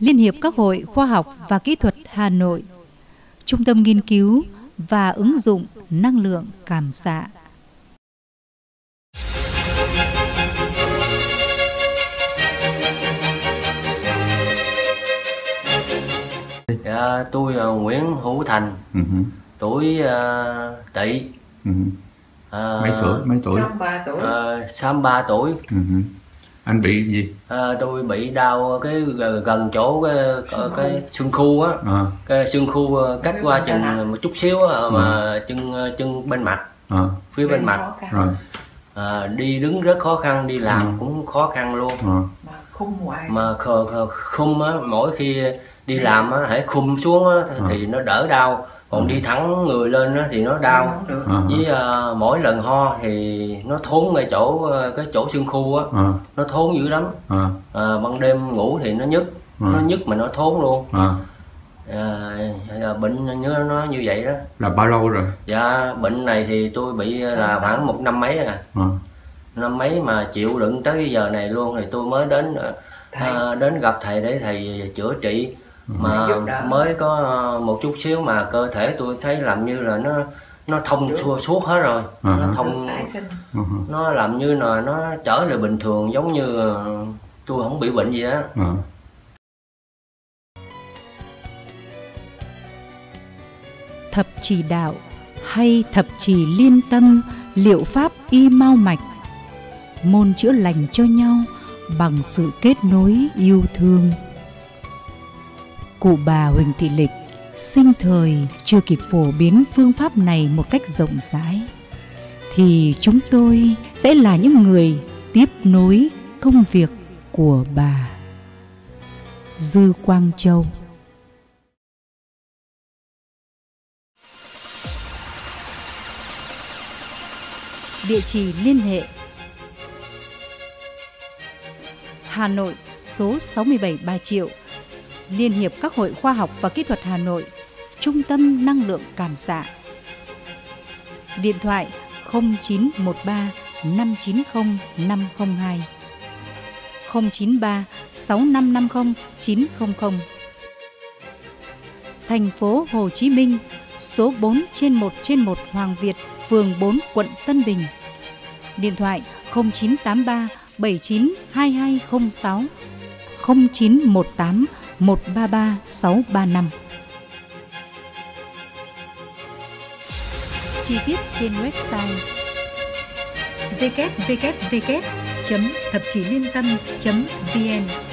Liên hiệp các hội khoa học và kỹ thuật Hà Nội, Trung tâm nghiên cứu và ứng dụng năng lượng cảm xạ. Tôi là Nguyễn Hữu Thành, tuổi Tỵ. Mấy tuổi? 63 tuổi. Anh bị gì? Tôi bị đau cái gần chỗ cái xương khu á, cái xương khu cách qua chừng một chút xíu mà chân bên mạch, phía bên mạch. Đi đứng rất khó khăn, đi làm cũng khó khăn luôn. Mà khum á, mỗi khi đi làm á, hãy khum xuống á, thì nó đỡ đau. Còn đi thẳng người lên á, thì nó đau. Với mỗi lần ho thì nó thốn ngay chỗ cái chỗ xương khu á, nó thốn dữ lắm. Ban đêm ngủ thì nó nhức, nó nhức mà nó thốn luôn. Bệnh nó như vậy đó. Là bao lâu rồi? Dạ, bệnh này thì tôi bị là khoảng một năm mấy à. Năm mấy mà chịu đựng tới bây giờ này luôn, thì tôi mới đến gặp thầy để thầy chữa trị. Mà mới có một chút xíu mà cơ thể tôi thấy làm như là nó thông suốt hết rồi. Nó thông, nó làm như là nó trở lại bình thường, giống như tôi không bị bệnh gì á. Thập chỉ đạo hay thập chỉ liên tâm, liệu pháp y mao mạch, môn chữa lành cho nhau bằng sự kết nối yêu thương. Cụ bà Huỳnh Thị Lịch sinh thời chưa kịp phổ biến phương pháp này một cách rộng rãi, thì chúng tôi sẽ là những người tiếp nối công việc của bà. Dư Quang Châu. Địa chỉ liên hệ: Hà Nội, số 67 Bà Triệu, Liên hiệp các hội khoa học và kỹ thuật Hà Nội, Trung tâm năng lượng cảm xạ. Điện thoại 0913 590 502, 093 6550 900. Thành phố Hồ Chí Minh, số 4/1/1 Hoàng Việt, phường 4, quận Tân Bình. Điện thoại 0983 792206, 0918 133635. Chi tiết trên website www.thậpchiliêntâm.vn.